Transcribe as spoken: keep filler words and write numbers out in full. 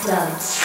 subs.